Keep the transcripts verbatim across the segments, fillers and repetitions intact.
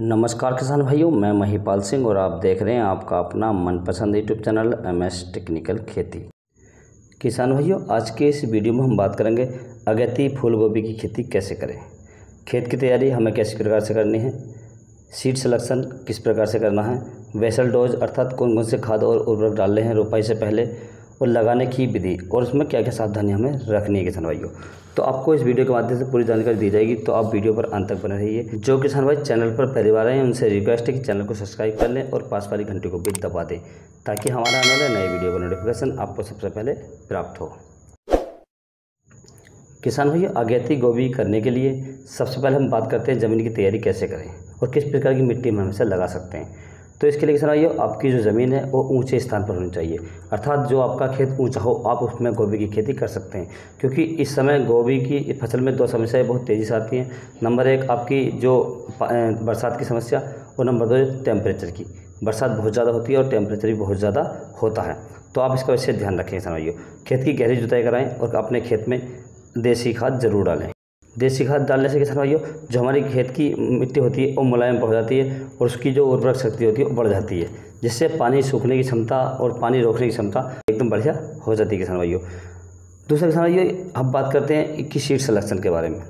नमस्कार किसान भाइयों, मैं महिपाल सिंह और आप देख रहे हैं आपका अपना मनपसंद यूट्यूब चैनल एमएस टेक्निकल खेती। किसान भाइयों, आज के इस वीडियो में हम बात करेंगे अगेती फूल गोभी की खेती कैसे करें, खेत की तैयारी हमें कैसे प्रकार से करनी है, सीड सिलेक्शन किस प्रकार से करना है, वेसल डोज अर्थात कौन कौन से खाद और उर्वरक डालने हैं रोपाई से पहले, और लगाने की विधि और उसमें क्या क्या सावधानी हमें रखनी है किसान भाइयों। तो आपको इस वीडियो के माध्यम से पूरी जानकारी दी जाएगी, तो आप वीडियो पर अंत तक बने रहिए। जो किसान भाई चैनल पर पहली बार आए हैं उनसे रिक्वेस्ट है कि चैनल को सब्सक्राइब कर लें और पास वाली घंटी को भी दबा दें ताकि हमारे आने वाले नए वीडियो का नोटिफिकेशन आपको सबसे पहले प्राप्त हो। किसान भाइयों, अगेती गोभी करने के लिए सबसे पहले हम बात करते हैं ज़मीन की तैयारी कैसे करें और किस प्रकार की मिट्टी में हम इसे लगा सकते हैं। तो इसके लिए किसान भाइयों, आपकी जो ज़मीन है वो ऊंचे स्थान पर होनी चाहिए, अर्थात जो आपका खेत ऊंचा हो आप उसमें गोभी की खेती कर सकते हैं, क्योंकि इस समय गोभी की फसल में दो समस्याएं बहुत तेज़ी से आती हैं। नंबर एक आपकी जो बरसात की समस्या, और नंबर दो टेम्परेचर की। बरसात बहुत ज़्यादा होती है और टेम्परेचर भी बहुत ज़्यादा होता है, तो आप इसका विशेष ध्यान रखें किसान भाइयों। खेत की गहरी जुताई कराएँ और अपने खेत में देसी खाद ज़रूर डालें। देसी खाद डालने से किसान भाइयों जो हमारी खेत की मिट्टी होती है वो मुलायम हो जाती है और उसकी जो उर्वरक शक्ति होती है वो बढ़ जाती है, जिससे पानी सूखने की क्षमता और पानी रोकने की क्षमता एकदम बढ़िया हो जाती है किसान भाइयों। दूसरा किसान भाइयों, हम बात करते हैं कि सीड सिलेक्शन के बारे में।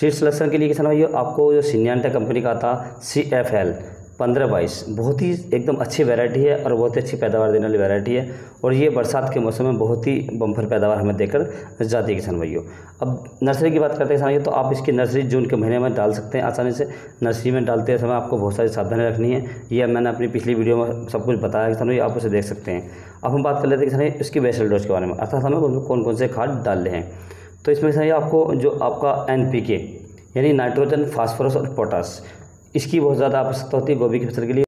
सीड सिलेक्शन के लिए किसान भाइयों आपको जो सिन्यांता कंपनी का आता सी एफ एल पंद्रह बाईस बहुत ही एकदम अच्छी वैरायटी है और बहुत ही अच्छी पैदावार देने वाली वैरायटी है, और ये बरसात के मौसम में बहुत ही बम्पर पैदावार हमें देकर जाती है किसान भाइयों। अब नर्सरी की बात करते हैं किसान भाइयों, तो आप इसकी नर्सरी जून के महीने में डाल सकते हैं आसानी से। नर्सरी में डालते समय आपको बहुत सारी सावधानी रखनी है, यह मैंने अपनी पिछली वीडियो में सब कुछ बताया किसान भाई, आप उसे देख सकते हैं। अब हम बात कर लेते हैं किसान भाई इसकी वेसल डोज के बारे में, अर्थात हमें कौन कौन से खाद डालने हैं। तो इसमें किसान भाई आपको जो आपका एन पी के यानी नाइट्रोजन, फास्फोरस और पोटास, इसकी बहुत ज़्यादा आवश्यकता होती है गोभी की फसल के लिए।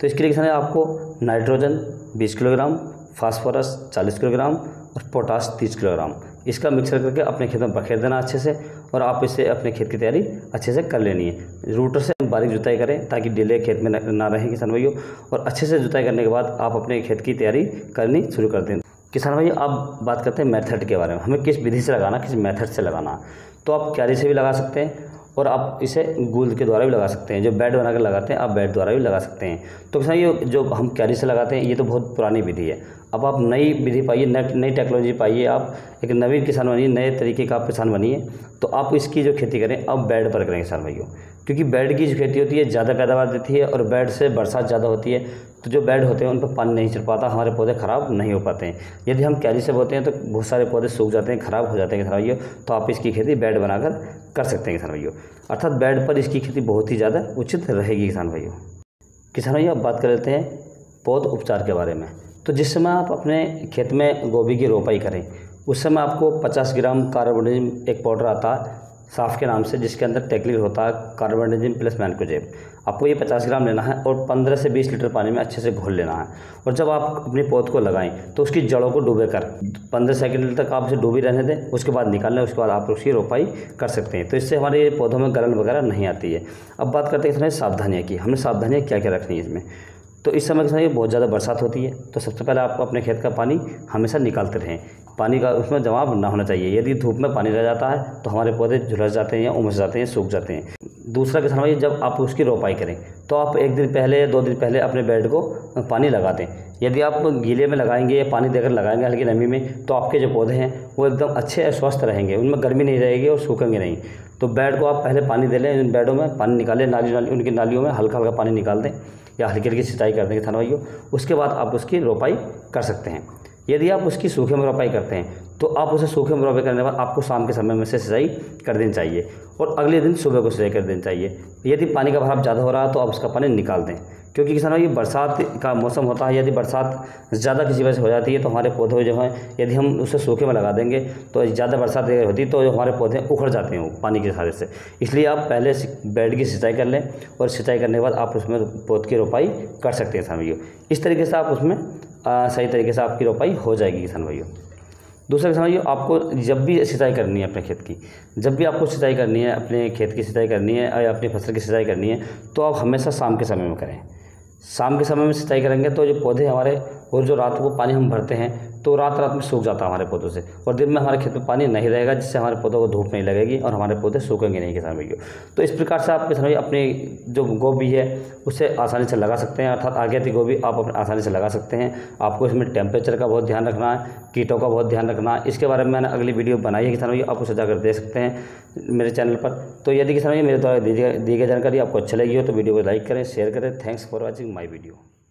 तो इसके लिए किसान आपको नाइट्रोजन बीस किलोग्राम, फास्फोरस चालीस किलोग्राम और पोटास तीस किलोग्राम इसका मिक्सर करके अपने खेत में बखेर देना अच्छे से, और आप इसे अपने खेत की तैयारी अच्छे से कर लेनी है। रूटर से बारीक जुताई करें ताकि डिले खेत में ना रहे किसान भाइयों, और अच्छे से जुताई करने के बाद आप अपने खेत की तैयारी करनी शुरू कर दें। किसान भाई आप बात करते हैं मेथड के बारे में, हमें किस विधि से लगाना, किस मेथड से लगाना। तो आप क्यारी से भी लगा सकते हैं और आप इसे गूंद के द्वारा भी लगा सकते हैं, जो बेड बनाकर लगाते हैं आप बेड द्वारा भी लगा सकते हैं। तो किसान ये जो हम क्यारी से लगाते हैं ये तो बहुत पुरानी विधि है, अब आप नई विधि पाइए, नई टेक्नोलॉजी पाइए, आप एक नवीन किसान बनिए, नए तरीके का आप किसान बनिए। तो आप इसकी जो खेती करें आप बेड पर करें किसान भाइयों, क्योंकि बेड की जो खेती होती है ज़्यादा पैदावार देती है और बेड से बरसात ज़्यादा होती है, तो जो बेड होते हैं उन पर पानी नहीं चढ़ पाता, हमारे पौधे ख़राब नहीं हो पाते हैं। यदि हम क्यारी से बोते हैं तो बहुत सारे पौधे सूख जाते हैं, ख़राब हो जाते हैं किसान भाइयों। तो आप इसकी खेती बेड बनाकर कर सकते हैं किसान भाइयों, अर्थात बेड पर इसकी खेती बहुत ही ज़्यादा उचित रहेगी किसान भाइयों। किसान भाइयों, अब बात कर लेते हैं पौध उपचार के बारे में। तो जिस समय आप अपने खेत में गोभी की रोपाई करें उस समय आपको पचास ग्राम कार्बोनिम एक पाउडर आता है साफ के नाम से, जिसके अंदर टेक्निकल होता है कार्बोनिम प्लस मैनकोजेब, आपको ये पचास ग्राम लेना है और पंद्रह से बीस लीटर पानी में अच्छे से घोल लेना है। और जब आप अपने पौध को लगाएं तो उसकी जड़ों को डूबे कर पंद्रह सेकेंड तक आप उसे डूबी रहने दें, उसके बाद निकाल लें, उसके बाद आप उसकी रोपाई कर सकते हैं। तो इससे हमारे पौधों में गलन वगैरह नहीं आती है। अब बात करते हैं इसमें सावधानियाँ की, हमने सावधानियाँ क्या क्या रखनी है इसमें। तो इस समय किसान ये बहुत ज़्यादा बरसात होती है, तो सबसे पहले आपको अपने खेत का पानी हमेशा निकालते रहें, पानी का उसमें जमाव ना होना चाहिए। यदि धूप में पानी रह जाता है तो हमारे पौधे झुलस जाते हैं या उमस जाते हैं, सूख जाते हैं। दूसरा किसान भाई, जब आप उसकी रोपाई करें तो आप एक दिन पहले या दो दिन पहले अपने बेड को पानी लगा दें। यदि आप गीले में लगाएंगे या पानी देकर लगाएंगे हल्की नमी में, तो आपके जो पौधे हैं वो एकदम अच्छे और स्वस्थ रहेंगे, उनमें गर्मी नहीं रहेगी और सूखेंगे नहीं। तो बेड को आप पहले पानी दे लें, उन बेडों में पानी निकालें, नाली नाली उनकी नालियों में हल्का हल्का पानी निकाल दें या हल्की हल्की सिंचाई कर दें किसान भाइयों। उसके बाद आप उसकी रोपाई कर सकते हैं। यदि आप उसकी सूखे में रोपाई करते हैं तो आप उसे सूखे में रोपाई करने के बाद आपको शाम के समय में से सिंचाई कर देनी चाहिए और अगले दिन सुबह को सिंचाई कर देनी चाहिए। यदि पानी का भराव ज़्यादा हो रहा है तो आप उसका पानी निकाल दें, क्योंकि किसान भाई बरसात का मौसम होता है, यदि बरसात ज़्यादा किसी वजह से हो जाती है तो हमारे पौधे जो हैं यदि हम उसे सूखे में लगा देंगे तो ज़्यादा बरसात अगर होती तो हमारे पौधे उखड़ जाते हैं पानी के सहारे से। इसलिए आप पहले बेड की सिंचाई कर लें और सिंचाई करने के बाद आप उसमें पौध की रोपाई कर सकते हैं किसान भाइयों। इस तरीके से आप उसमें आ, सही तरीके से आपकी रोपाई हो जाएगी किसान भाइयों। दूसरा किसान भाइयों, आपको जब भी सिंचाई करनी है अपने खेत की, जब भी आपको सिंचाई करनी है अपने खेत की सिंचाई करनी है या अपनी फसल की सिंचाई करनी है, तो आप हमेशा शाम के समय में करें। शाम के समय में सिंचाई करेंगे तो जो पौधे हमारे और जो रात को पानी हम भरते हैं तो रात रात में सूख जाता है हमारे पौधों से, और दिन में हमारे खेत में पानी नहीं रहेगा जिससे हमारे पौधों को धूप नहीं लगेगी और हमारे पौधे सूखेंगे नहीं किसान भाइयों। तो इस प्रकार से आप किसान भाई अपने जो गोभी है उसे आसानी से लगा सकते हैं, अर्थात आगेती गोभी आप अपने आसानी से लगा सकते हैं। आपको इसमें टेम्परेचर का बहुत ध्यान रखना है, कीटों का बहुत ध्यान रखना है। इसके बारे में मैंने अगली वीडियो बनाई है किसान भाई, आप उसे जाकर देख सकते हैं मेरे चैनल पर। तो यदि किसान भाई मेरे द्वारा दी गई जानकारी आपको अच्छी लगी हो तो वीडियो को लाइक करें, शेयर करें। Thanks for watching my video.